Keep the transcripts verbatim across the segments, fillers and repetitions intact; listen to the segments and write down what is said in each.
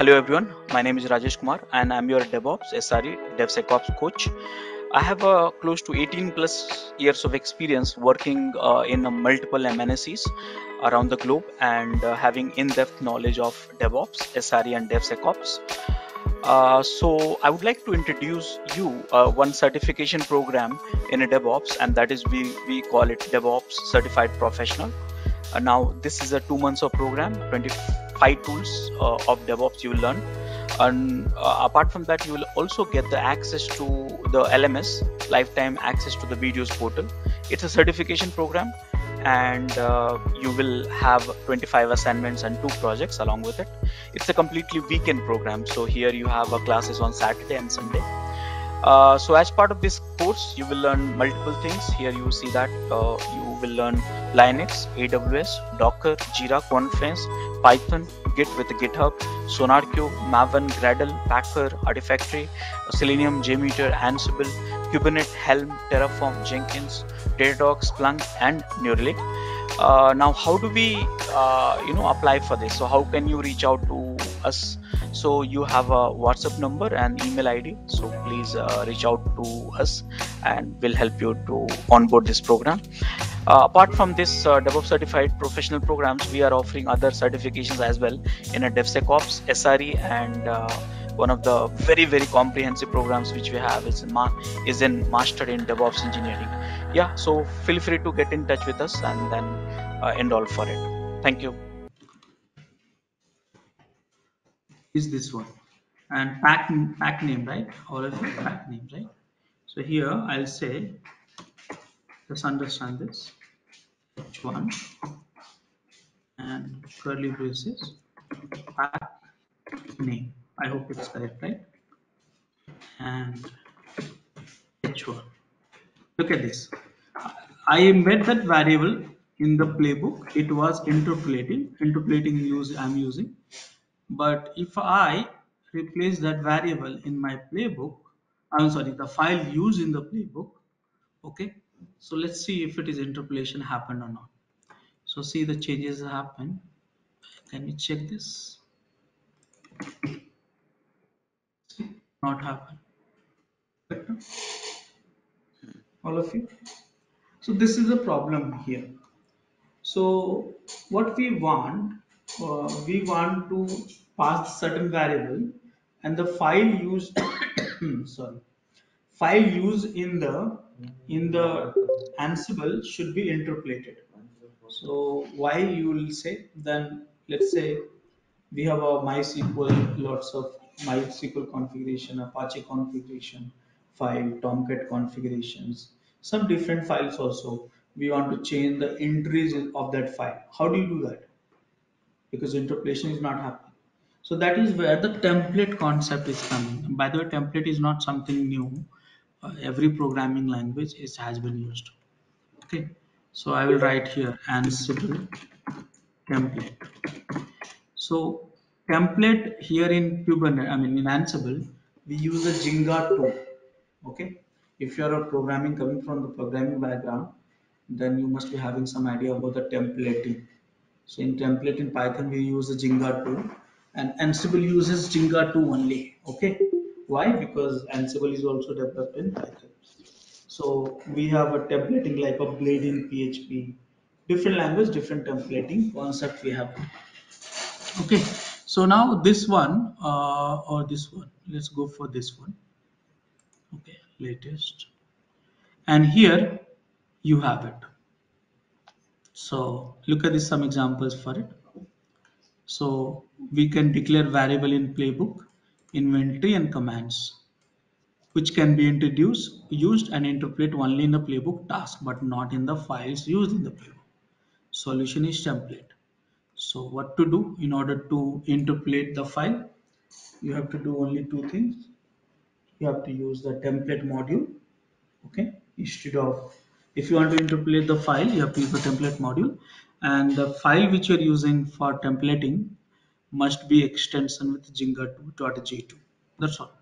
Hello everyone, my name is Rajesh Kumar and I'm your DevOps, S R E, DevSecOps coach. I have uh, close to eighteen plus years of experience working uh, in uh, multiple M N Cs around the globe and uh, having in-depth knowledge of DevOps, S R E and DevSecOps. Uh, so I would like to introduce you uh, one certification program in a DevOps, and that is we, we call it DevOps Certified Professional. Uh, now this is a two months of program, twenty-five tools uh, of DevOps you will learn, and uh, apart from that you will also get the access to the L M S, lifetime access to the videos portal. It's a certification program and uh, you will have twenty-five assignments and two projects along with it. It's a completely weekend program, so here you have uh, classes on Saturday and Sunday. Uh, so as part of this course you will learn multiple things. Here you see that uh, you will learn Linux, A W S, Docker, Jira, Confluence, Python, Git with GitHub, SonarQube, Maven, Gradle, Packer, Artifactory, Selenium, JMeter, Ansible, Kubernetes, Helm, Terraform, Jenkins, Datadog, Splunk and Neuralink. Uh, now how do we uh, you know apply for this? So how can you reach out to us? So you have a WhatsApp number and email I D, so please uh, reach out to us and we'll help you to onboard this program. Uh, apart from this uh, DevOps certified professional programs, we are offering other certifications as well in a DevSecOps, S R E and uh, one of the very very comprehensive programs which we have is in, ma is in Mastered in DevOps Engineering. Yeah, so feel free to get in touch with us and then uh, end all for it. Thank you. Is this one and pack, pack name, right? All of the pack names, right? So here I'll say, let's understand this H one and curly braces pack name. I hope it's correct, right? And H one. Look at this. I embed that variable in the playbook. It was interpolating. Interpolating use I'm using. But if I replace that variable in my playbook, I'm sorry, the file used in the playbook, okay, so let's see if it is interpolation happened or not. So see the changes happen. Can we check this? See, not happen. All of you. So this is the problem here. So what we want, Uh, we want to pass certain variable and the file used sorry file used in the in the Ansible should be interpolated. So why you will say, then let's say we have a MySQL, lots of MySQL configuration, Apache configuration file, Tomcat configurations, some different files also. We want to change the entries of that file. How do you do that? Because interpolation is not happening. So that is where the template concept is coming. And by the way, template is not something new. Uh, every programming language is, has been used. Okay. So I will write here Ansible template. So template here in Kubernetes, I mean in Ansible, we use a Jinja two. Okay. If you are a programming coming from the programming background, then you must be having some idea about the templating. So in template in Python we use the Jinja two, and Ansible uses Jinja two only. Okay, why? Because Ansible is also developed in Python. So we have a templating like a blade in P H P. Different language, different templating concept we have. Okay, so now this one uh, or this one. Let's go for this one. Okay, latest, and here you have it. So look at this, some examples for it. So we can declare variable in playbook, inventory and commands, which can be introduced, used and interpolate only in the playbook task, but not in the files used in the playbook. Solution is template. So what to do in order to interpolate the file? You have to do only two things. You have to use the template module, okay, instead of, if you want to interpolate the file, you have to use the template module, and the file which you are using for templating must be extension with Jinja two dot J two. That's all.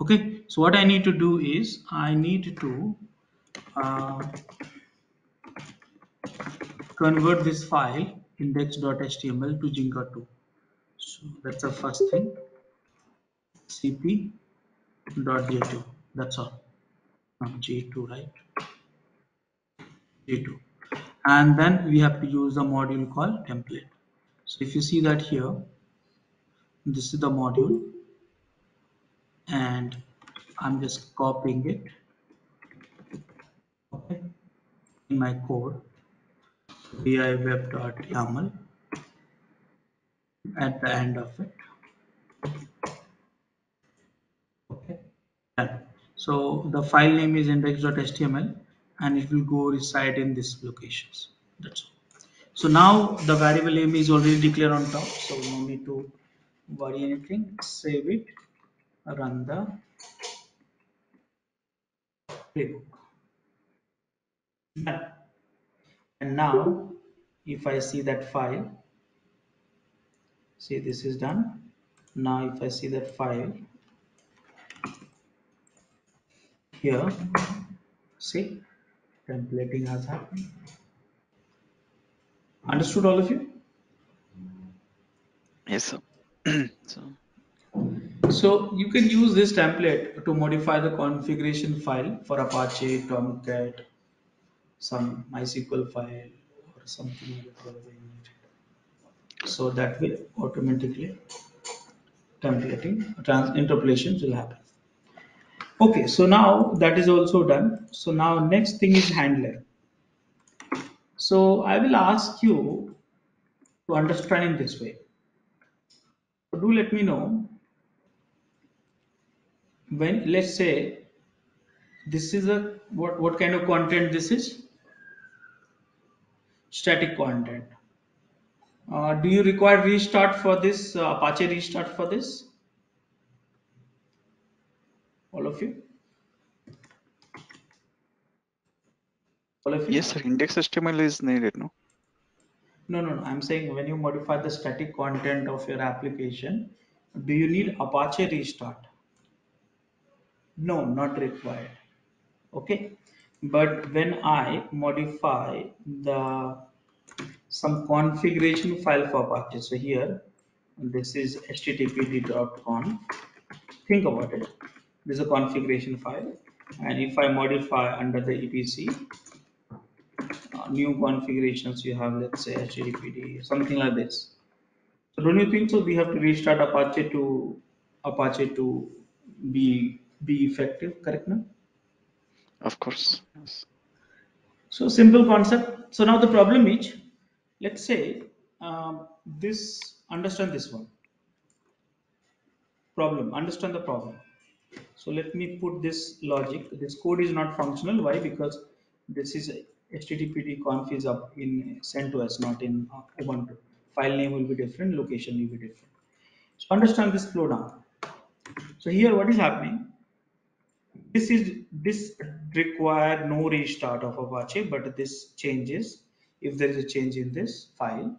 Okay. So what I need to do is I need to uh, convert this file index dot H T M L to Jinja two. So that's the first thing, cp.j two, that's all, from j two, right? j two. And then we have to use the module called template. So if you see that here, this is the module, and I'm just copying it, okay, in my code, bi web dot yaml at the end of it, okay. Done. So the file name is index dot h t m l, and it will go reside in these locations. That's all. So now the variable name is already declared on top, so no need to worry anything. Save it, run the playbook. Done. And now, if I see that file, see this is done. Now, if I see that file here, see templating has happened. Understood, all of you? Yes, sir. So, so you can use this template to modify the configuration file for Apache, Tomcat, some MySQL file or something like that. So that will automatically templating, trans interpolations will happen. Okay, so now that is also done. So now next thing is handler. So I will ask you to understand this way. Do let me know when, let's say this is a what what kind of content this is, static content. Uh, do you require restart for this, uh, Apache restart for this, all of you? All of you? Yes, sir. Index H T M L is needed, no? No, no, no, I'm saying when you modify the static content of your application, do you need Apache restart? No, not required. Okay, but when I modify the some configuration file for Apache, so here this is h t t p d dot conf. Think about it. This is a configuration file, and if I modify under the E P C, new configurations you have, let's say H T T P D, something like this. So don't you think so we have to restart Apache to Apache to be be effective, correct? No? Of course. Yes. So simple concept. So now the problem is, let's say um, this, understand this one. Problem, understand the problem. So let me put this logic. This code is not functional. Why? Because this is a H T T P D conf is up in CentOS, not in Ubuntu. File name will be different, location will be different. So understand this flow now. So here what is happening? This is this require no restart of Apache, but this changes. If there is a change in this file,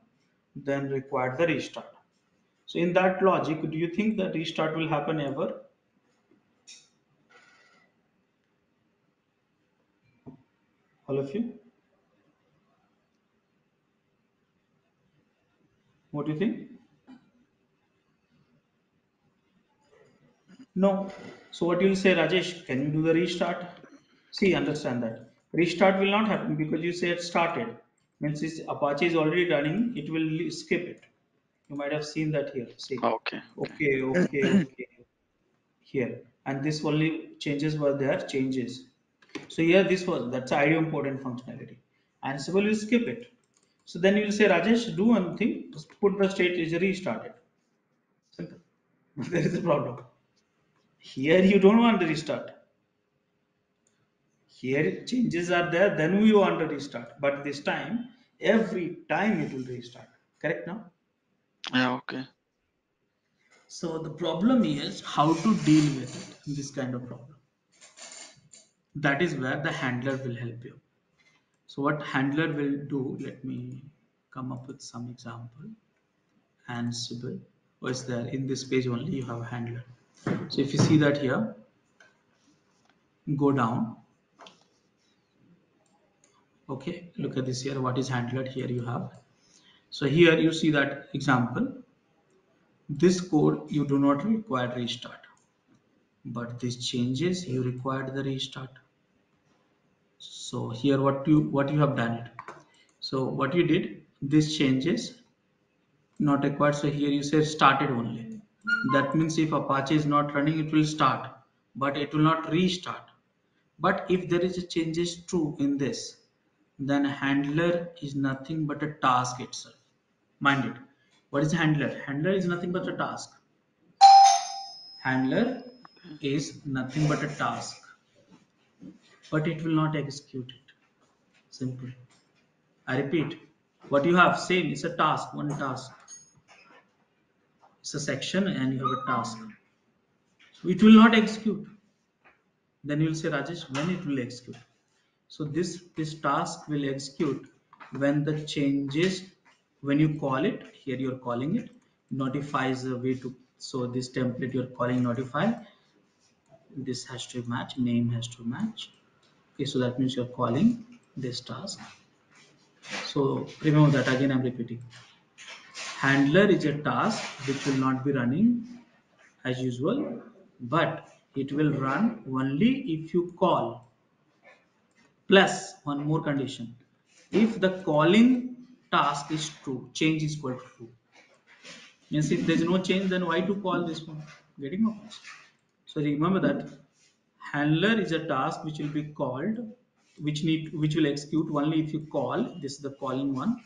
then require the restart. So in that logic, do you think that restart will happen ever? All of you? What do you think? No. So what you will say, Rajesh, can you do the restart? See, understand that. Restart will not happen because you said started. Means this Apache is already running, it will skip it. You might have seen that here. See. Okay. Okay, okay, okay. Here. And this only changes were there, changes. So here this was, that's the I D O important functionality. Ansible will skip it. So then you will say, Rajesh, do one thing, put the state is restarted. Simple. There is a problem. Here you don't want to restart. Here changes are there, then we want to restart. But this time, every time it will restart. Correct now? Yeah, okay. So the problem is how to deal with it, this kind of problem. That is where the handler will help you. So what handler will do, let me come up with some example. Ansible was there in this page only, you have a handler. So if you see that here, go down. Okay, look at this here, what is handler here you have. So here you see that example. This code you do not require restart, but these changes you required the restart. So here what you what you have done it. So what you did, these changes not required. So here you said started only. That means if Apache is not running, it will start, but it will not restart. But if there is a changes true in this, then handler is nothing but a task itself. Mind it. What is handler? Handler is nothing but a task. Handler is nothing but a task, but it will not execute it. Simple. I repeat, what you have same is a task, one task. It's a section and you have a task. It will not execute. Then you will say, Rajesh, when it will execute? So this this task will execute when the changes, when you call it, here you are calling it, notifies a way to, so this template you are calling notify, this has to match, name has to match. Okay, so that means you are calling this task. So remember that, again I am repeating. Handler is a task which will not be running as usual, but it will run only if you call, plus one more condition, if the calling task is true, change is equal to true. Means if there is no change, then why to call this one? Getting up. So remember that handler is a task which will be called, which need which will execute only if you call. This is the calling one,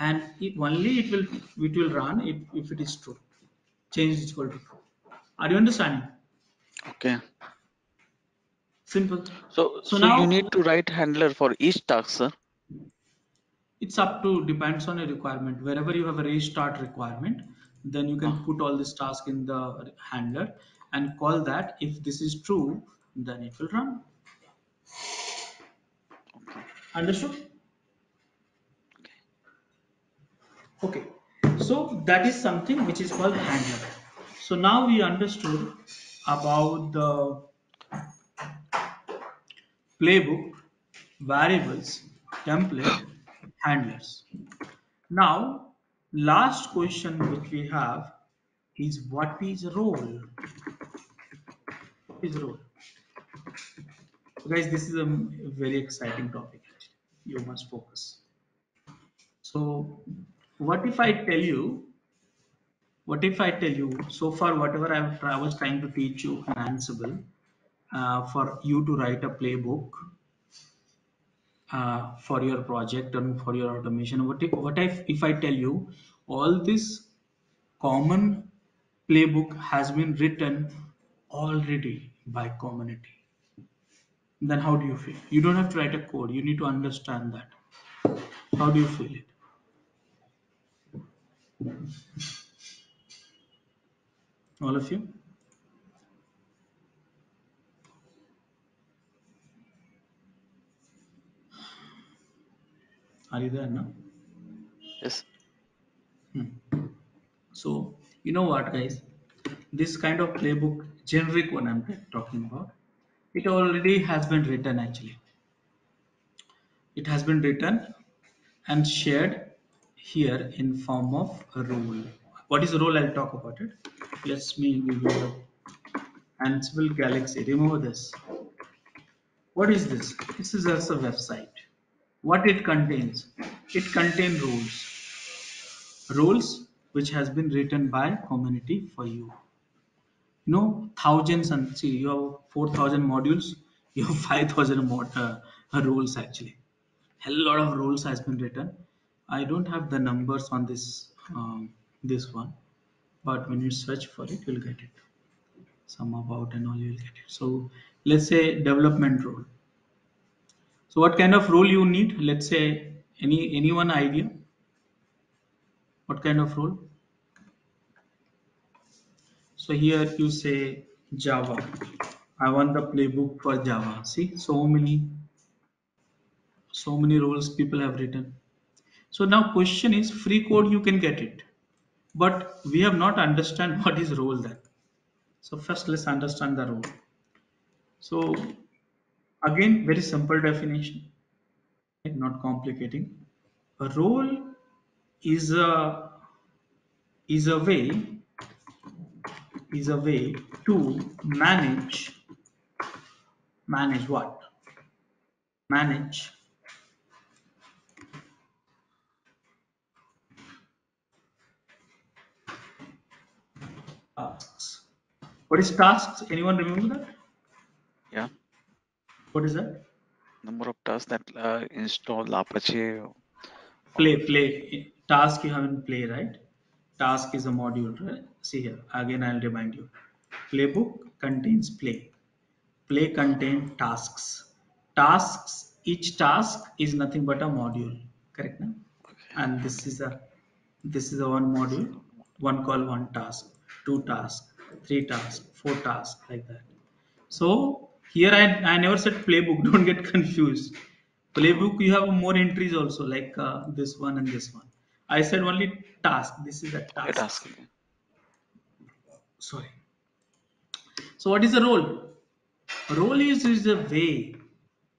and it only it will it will run if, if it is true. Change is equal to true. Are you understanding? Okay. Simple. So, so, so now you need to write handler for each task, sir. It's up to, depends on a requirement. Wherever you have a restart requirement, then you can put all this task in the handler and call that. If this is true, then it will run. Understood? Okay. So that is something which is called handler. So now we understood about the playbook, variables, template, handlers. Now, last question which we have is, what is role? What is role? So guys, this is a very exciting topic. You must focus. So, what if I tell you? What if I tell you, so far whatever I've, I was trying to teach you in Ansible, uh, for you to write a playbook uh, for your project and for your automation. What if, what if, if I tell you all this common playbook has been written already by community? Then how do you feel? You don't have to write a code. You need to understand that. How do you feel it? All of you? Are you there now? Yes. Hmm. So, you know what, guys? This kind of playbook, generic one I'm talking about, it already has been written actually. It has been written and shared here in form of a role. What is the role? I'll talk about it. Let's me give you the Ansible Galaxy. Remember this. What is this? This is just a website. What it contains? It contains roles. Roles which has been written by community for you. You know, thousands and see you have four thousand modules. You have five thousand more uh, roles actually. A lot of roles has been written. I don't have the numbers on this. Um, this one, but when you search for it, you'll get it. Some about and all, you'll get it. So let's say development role. So what kind of role you need? Let's say any any one idea. What kind of role? So here you say Java. I want the playbook for Java. See, so many, so many roles people have written. So now question is, free code you can get it. But we have not understand what is role then. So first let's understand the role. So again, very simple definition, not complicating. A role is a is a way is a way to manage, manage what? Manage tasks. What is tasks? Anyone remember that? Yeah. What is that? Number of tasks that uh, install Apache. Play, play. Task you have in play, right? Task is a module, right? See here. Again, I'll remind you. Playbook contains play. Play contains tasks. Tasks, each task is nothing but a module, correct? No? Okay. And this is a this is a one module, one call, one task, two tasks, three tasks, four tasks, like that. So here I, I never said playbook, don't get confused. Playbook you have more entries also, like uh, this one and this one. I said only task. This is a task. A task. Sorry. So what is the role? Role is, is a way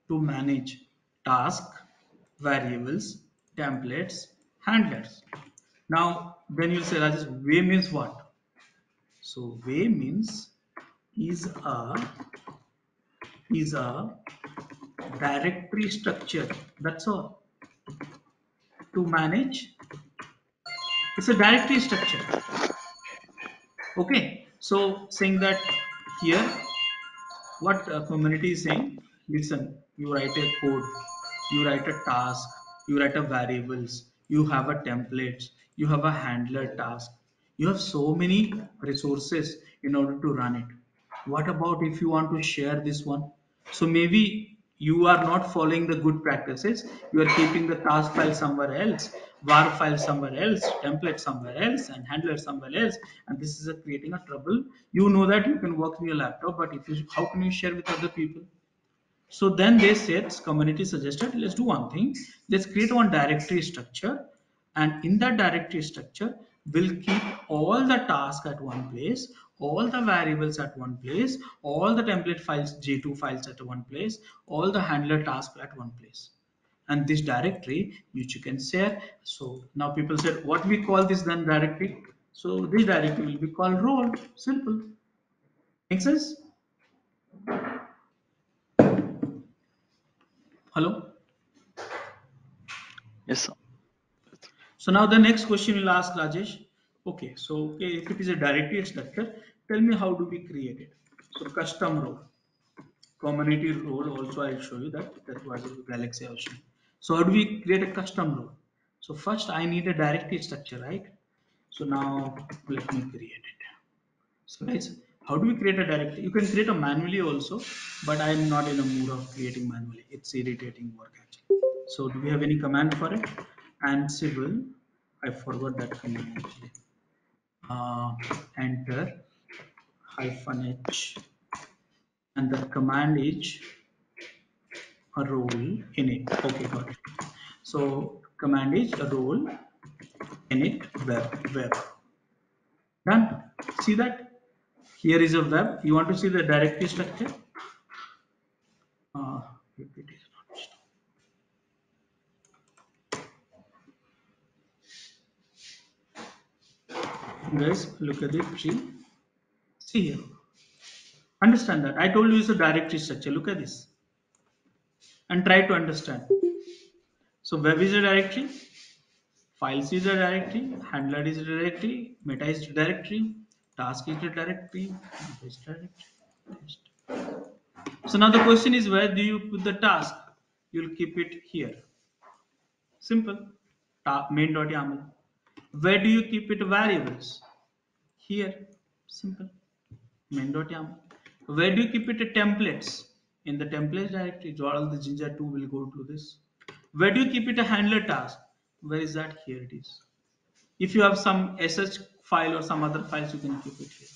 to manage task, variables, templates, handlers. Now then you'll say, Rajesh, way means what? So way means is a is a directory structure, that's all. To manage, it's a directory structure. Okay, so saying that here, what uh, community is saying, listen, you write a code, you write a task, you write a variables, you have a template, you have a handler task, you have so many resources in order to run it. What about if you want to share this one? So maybe you are not following the good practices, you are keeping the task file somewhere else, var file somewhere else, template somewhere else, and handler somewhere else, and this is a creating a trouble. You know that you can work on your laptop, but if you, how can you share with other people? So then they said, community suggested, let's do one thing, let's create one directory structure, and in that directory structure we'll keep all the tasks at one place, all the variables at one place, all the template files, J two files at one place, all the handler tasks at one place. And this directory which you can share. So now people said, what we call this then directory? So this directory will be called role. Simple. Make sense? Hello? Yes, sir. So now the next question we'll ask Rajesh. Okay, so okay, if it is a directory structure, tell me how do we create it? So custom role, community role also I'll show you that. That was Galaxy also. So how do we create a custom role? So first I need a directory structure, right? So now let me create it. So guys, how do we create a directory? You can create a manually also, but I'm not in a mood of creating manually. It's irritating work actually. So do we have any command for it? Ansible, I forgot that command actually. Uh, enter hyphen h and the command is a role init. Okay, got it. So command is a role init web web. Done. See that here is a web. You want to see the directory structure? Uh, it is not stopped. Guys, look at the tree. See here. Understand that. I told you it's a directory structure. Look at this. And try to understand. So web is a directory. Files is a directory. Handler is a directory. Meta is a directory. Task is a directory. Is a directory. So now the question is, where do you put the task? You'll keep it here. Simple. main dot yaml. Where do you keep it variables? Here, simple, main dot yaml. Where do you keep it templates? In the templates directory, all the Jinja two will go to this. Where do you keep it a handler task? Where is that? Here it is. If you have some S H file or some other files, you can keep it here.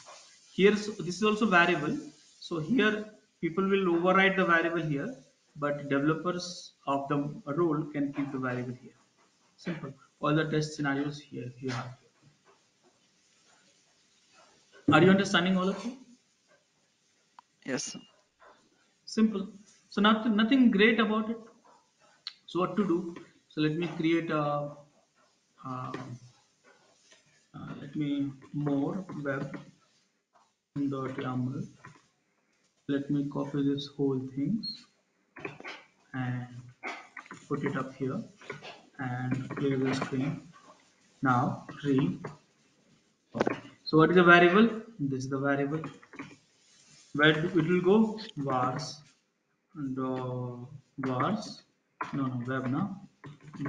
Here, so this is also variable. So here, people will override the variable here, but developers of the role can keep the variable here. Simple. All the test scenarios here you have. Are you understanding all of it? Yes. Simple. So not, nothing great about it. So what to do? So let me create a, uh, uh, let me more web dot yaml. Let me copy this whole things and put it up here and clear the screen. Now tree. So what is the variable? This is the variable. Where it will go? Vars. And uh, vars. No, no, web now.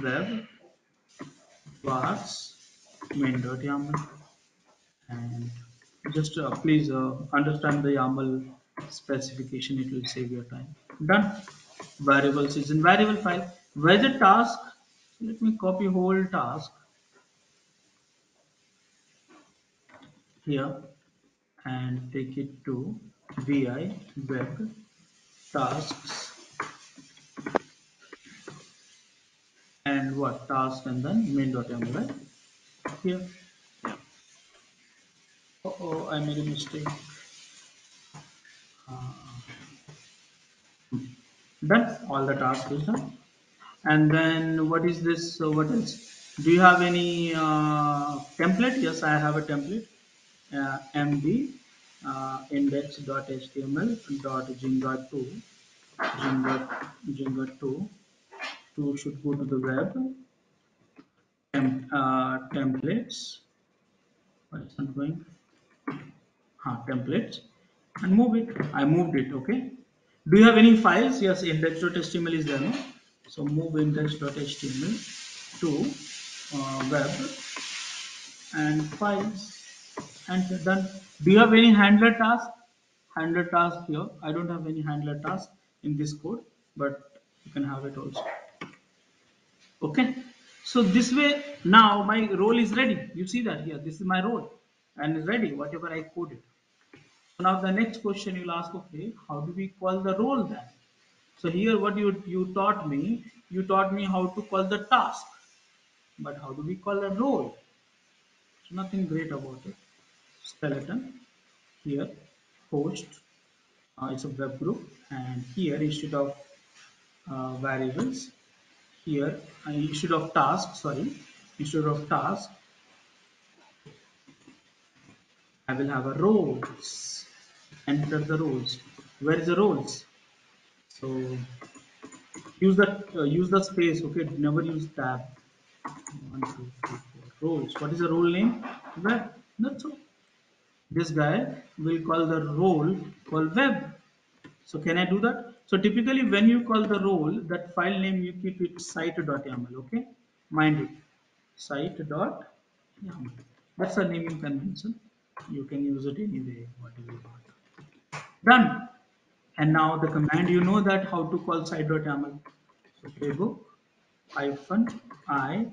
Web. Vars. main dot yaml. And just uh, please uh, understand the YAML specification. It will save your time. Done. Variables is in variable file. Where's the task? Let me copy whole task here and take it to vi web tasks and what task and then main dot yaml, right? Here. Uh oh, I made a mistake. Uh, done. All the task is done. And then what is this? So what else? Do you have any uh, template? Yes, I have a template. Uh, md uh, index dot h t m l dot jinja two. Jinja two two should go to the web. Tem uh, templates. What is not going? Ah, templates. And move it. I moved it. Okay. Do you have any files? Yes, index dot h t m l is there. No? So move index dot h t m l to uh, web and files. And then, do you have any handler task? Handler task here. I don't have any handler task in this code, but you can have it also. Okay. So this way, now my role is ready. You see that here. This is my role, and it's ready. Whatever I coded. Now the next question you'll ask, okay, how do we call the role then? So here, what you you taught me, you taught me how to call the task, but how do we call a role? There's nothing great about it. Skeleton here, host, uh, it's a web group, and here instead of uh, variables, here uh, instead of task, sorry, instead of task, I will have a roles. Enter the roles. Where is the roles? So use the uh, use the space. Okay, never use tab. One, two, three, four. Roles. What is the role name? Web. That's all. This guy will call the role called web. So can I do that? So typically when you call the role, that file name you keep it site dot yaml. Okay, mind it, site dot yaml. That's a naming convention. You can use it anyway, whatever you want. Done. And now the command, you know that how to call site dot yaml. So playbook hyphen i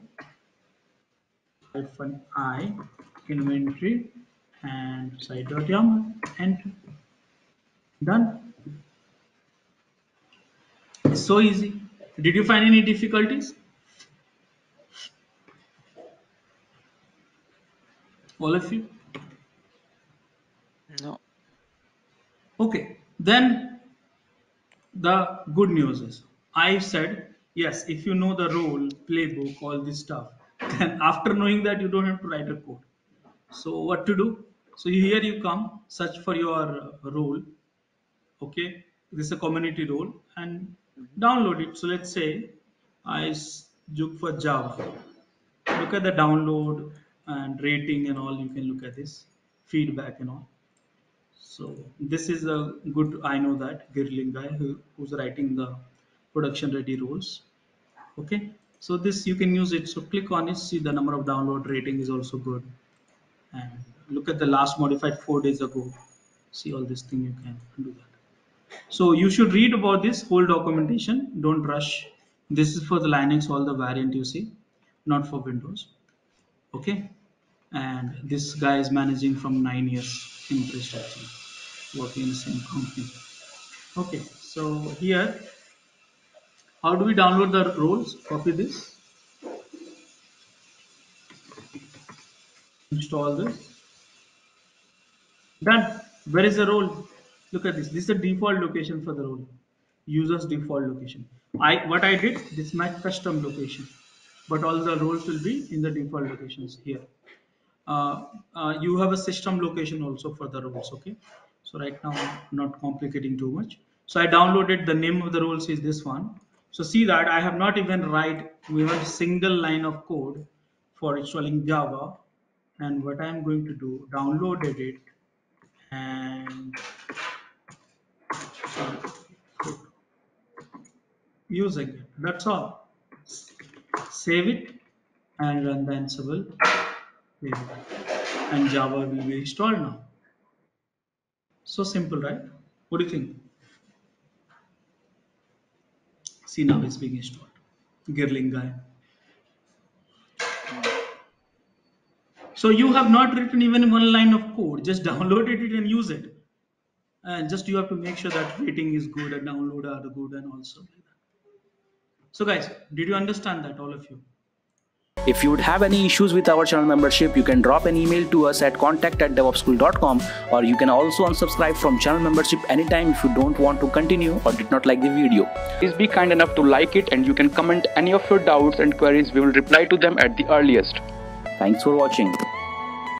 hyphen i inventory and site dot yaml, enter. Done. It's so easy. Did you find any difficulties? All of you? No. Okay. Then the good news is, I said yes. If you know the role, playbook, all this stuff, then after knowing that, you don't have to write a code. So what to do? So here you come, search for your role. Okay, this is a community role and download it. So let's say I look for Java. Look at the download and rating and all. You can look at this feedback and all. So this is a good, I know that Girling guy who, who's writing the production ready roles. Okay, so this you can use it. So click on it, see the number of download, rating is also good. And look at the last modified four days ago. See all this thing, you can do that. So you should read about this whole documentation. Don't rush. This is for the Linux, all the variant you see, not for Windows. Okay. And this guy is managing from nine years infrastructure, working in the same company. Okay. So here, how do we download the roles? Copy this. Install this. Done. Where is the role? Look at this. This is the default location for the role. User's default location. I what I did, this is my custom location, but all the roles will be in the default locations here. uh, uh, you have a system location also for the roles. Okay, so right now I'm not complicating too much. So I downloaded, the name of the roles is this one. So see that I have not even write even a single line of code for installing Java. And what I'm going to do, downloaded it and using it. That's all. Save it and run the Ansible. And Java will be installed now. So simple, right? What do you think? See, now it's being installed. Girling guy. So you have not written even one line of code, just downloaded it and use it. And just you have to make sure that rating is good and download are good and also. So guys, did you understand that, all of you? If you would have any issues with our channel membership, you can drop an email to us at contact at devopsschool dot com, or you can also unsubscribe from channel membership anytime if you don't want to continue or did not like the video. Please be kind enough to like it, and you can comment any of your doubts and queries. We will reply to them at the earliest. Thanks for watching.